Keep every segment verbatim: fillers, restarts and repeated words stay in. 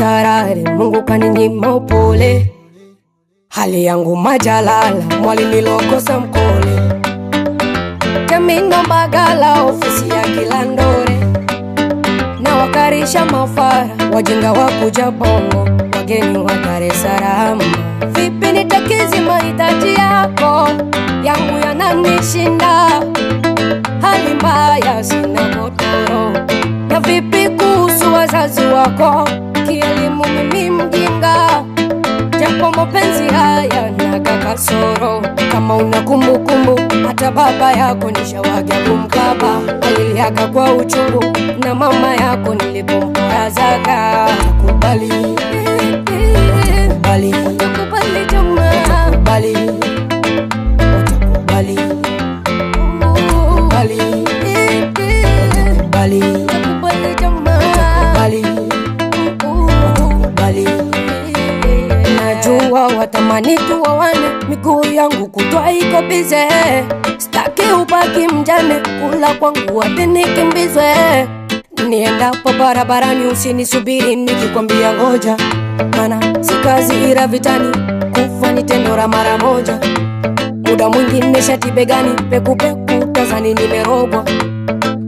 tarare, Mungu kaninyima upole. Hali yangu majalala, mwali nilokosa mkole. Kemino Mbagala, ofisi ya Kilandore, na wakarisha mafara, wajinga wakuja Bongo, wageni wa Dar es Salaam. Vipi nitakizi mahitaji yako, yangu yananishinda, hali mbaya sina motoro. Na vipi kuhusu wazazi wako, kielimu mimi mjinga, japo mapenzi haya na kakasoro. Kama una kumbukumbu, hata baba yako nishawaga kumkaba, aliliaka kwa uchungu, na mama yako nilipomporazaka. Watakubali, watakubali, watakubali jamaa, watakubali, watakubali, watakubali, watakubali, watakubali jamaa, watakubali, watakubali. Najua watamani tuwawane, miguu yangu kutwa iko bize, staki ubaki mjane, kula kwangu wapi nikimbizwe. Niendapo barabarani usinisubiri nikikwambia ngoja, maana si kazi ila vitani, kufa ni tendo la mara moja. Muda mwingine shati begani, pekupeku tazani nimerogwa,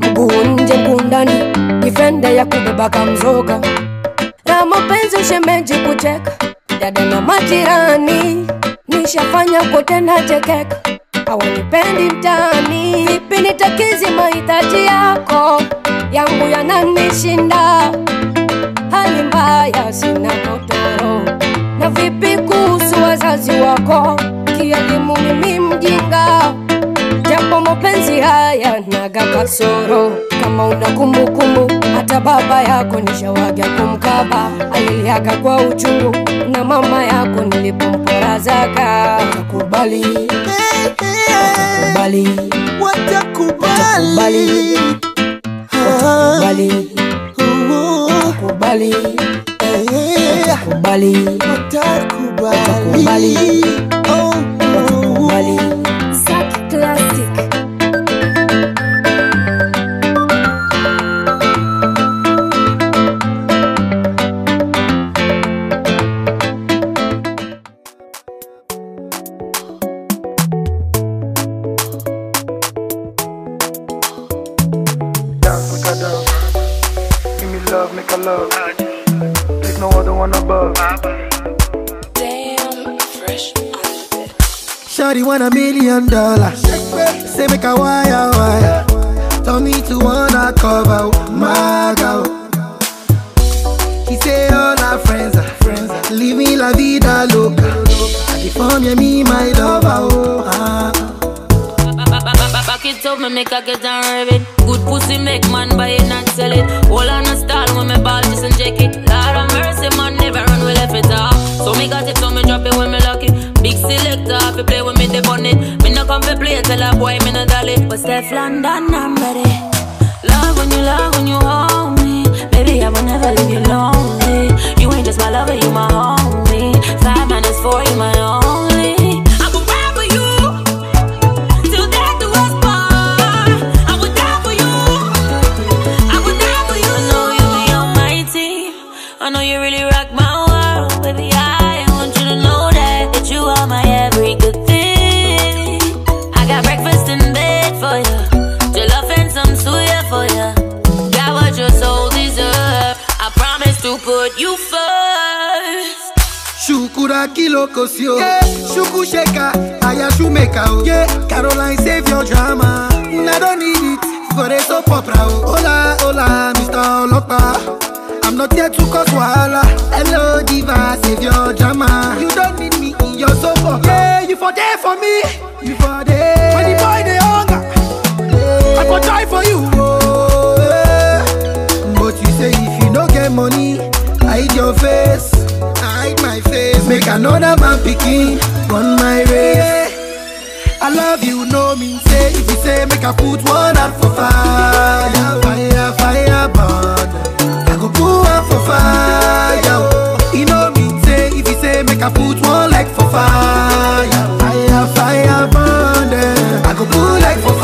mguu nje kundani, ifende ya kubeba kamzoga. Na mapenzi shemeji kucheka, dada na majirani, nishafanya kote nachekeka, hawanipendi mtaani. Vipi nitakizi mahitaji yako, yangu yananishinda, hali mbaya sina motoro. Na vipi kuhusu wazazi wako, kielimu mimi mjinga, japo mapenzi haya naga kasoro. Kama una kumbukumbu, hata baba yako nishawaga kumkaba, aliliaka kwa uchungu, na mama yako nilipomporazaka. Watakubali, watakubali, watakubali, watakubali, watakubali, watakubali, watakubali, watakubali. Want a million dollars, say make a wire wire, tell me to wanna cover my girl. He say all our friends are friends, leave me la vida loca, I form you me my lover. Oh, ah. Back it up, me make a get and rev it. Good pussy make man buy it and sell it. All on a stall when me ball just and check it. Lord of mercy man never run we left it off. So me got it, so me drop it when me lock it. Big selector, if you play with me, they bonnet. Me no come to play, tell a boy, me no dolly. But Steph London, I'm ready. Love when you love, when you hold me. Baby, I will never leave you lonely. You ain't just my lover, you my homie. Five minus four, you my only. I will ride for you till death do us part. I will die for you, I will die for you. I know you the almighty, I know you really rock my world. Baby, I want you to know that, that you are my every good thing. I got breakfast in bed for you, jollof and some suya for you. Got what your soul deserves, I promise to put you first. Shukura kilokosio, yeah. Shuku sheka, ayashumeka o, yeah. Caroline save your drama, I don't need it, for eso popra o. Hola, hola, Mister Olopa, I'm not here to cause wahala. Hello diva, save your drama. You don't need me in your sofa. Yeah, you for there for me, you for there. When the boy they hunger, yeah. I for die for you. Oh, yeah. But you say if you no get money, I hide your face, I hide my face. Make another man picking on my way. Yeah. I love you, no mean say. If you say make I put one out for fire, fire, fire burn. Go out for fire, you know me say. If you say make I put one leg for fire, fire, fire burn. I go put leg for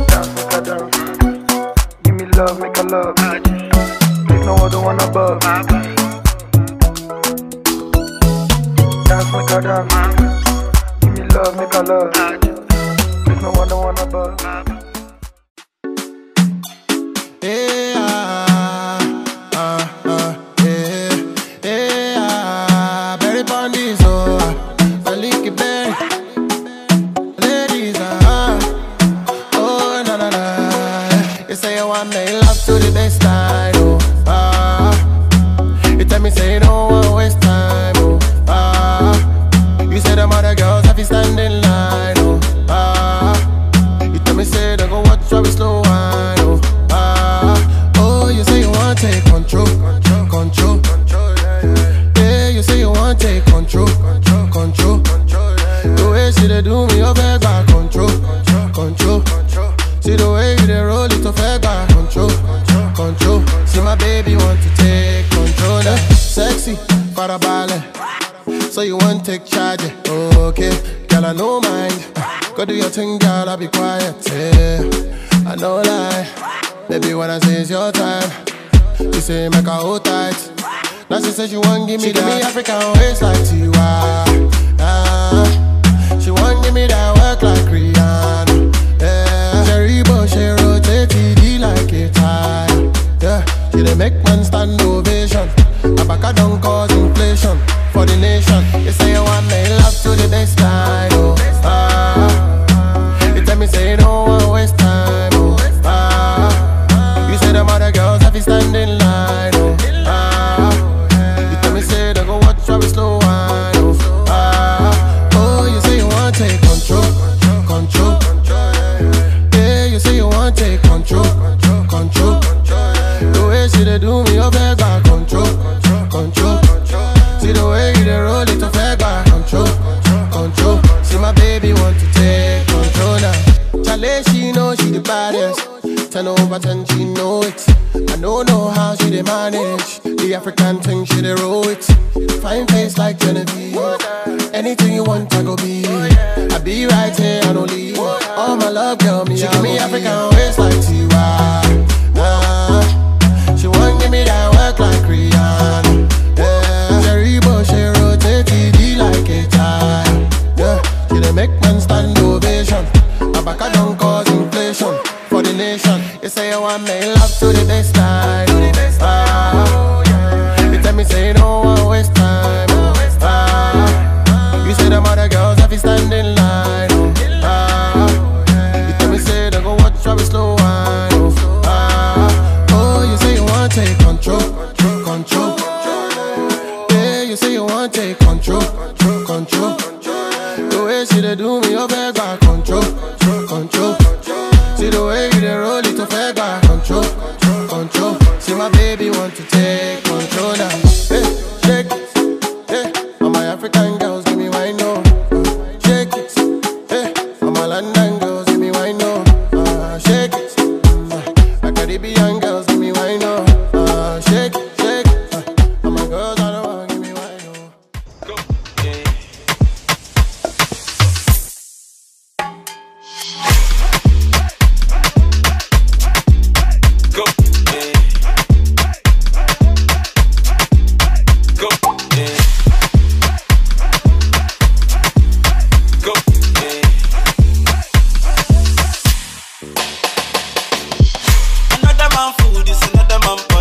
fire. Give me love, make a love. like no other one above. Dance, make a dance. Give me love, make a love. Like no other one above. I make love to the best I know. Ah, you tell me say you don't want to waste time. Oh, ah, you say them other girls have you standing line. Oh, ah, you tell me say they go watch how we slow wine. Oh, ah, oh, you say you want to take control, control, control, control. Yeah, you say you want to take control, control, control, control. The way she they do me over back control, control, control. See the way you they roll it off her back. Control, control, control. See my baby want to take control. eh? Sexy, farabale. So you want to take charge, eh? Okay, girl, I no mind. Go do your thing, girl, I'll be quiet, yeah. I no lie. Baby, when I say it's your time, she say make her hold tight. Now she say she want give me she that. She give me African waist like Tiwa, ah. She want give me that work like Rihanna. They make man stand ovation. Abaka don't cause inflation for the nation. You say you want me love to the best I know. Ah, you tell me say you don't want to waste time. Oh, ah, you say them other girls have you standing line. Oh, ah, you tell me say they go watch how we slow wine. Oh, ah, oh, you say you want to take control, control. Yeah, you say you want to take control, control. See they do me up back control, control, control, control. See the way you they roll it up back control, control, control. See my baby want to take control now. Chale, she know she the baddest. ten over ten, she know it. I don't know how she they manage. The African thing, she they roll it. Fine face like Genevieve. Anything you want, I go be. I be right here, I don't leave. All my love, girl, me, she I give me African waist like Tiwa. She won't give me that work like Rihanna. Yeah, she rebound, she rotate T D like a child. Yeah, she dey make man stand ovation. Abaka don't cause inflation for the nation. You say you want me love to the best time. Ah, you tell me say you don't want waste time. Ah, you say them other girls have you standing line. Ah, you tell me say they go watch how we slow wine. Take control, control, control. Yeah, you say you want to take control, control, control. The way she they do me up back control, control. See the way you they roll it up back control, control. See my baby want to take control now. Hey, shake it, hey. All my African girls give me wine now. Shake it, hey. All my London girls give me wine now. Uh, shake it, my Caribbean girls give me wine now. Shake, shake, uh, all my girls I don't want to give me wine, oh. Go. Yeah. Go. Yeah. Go. Yeah. Go. Yeah. Another man food is another man.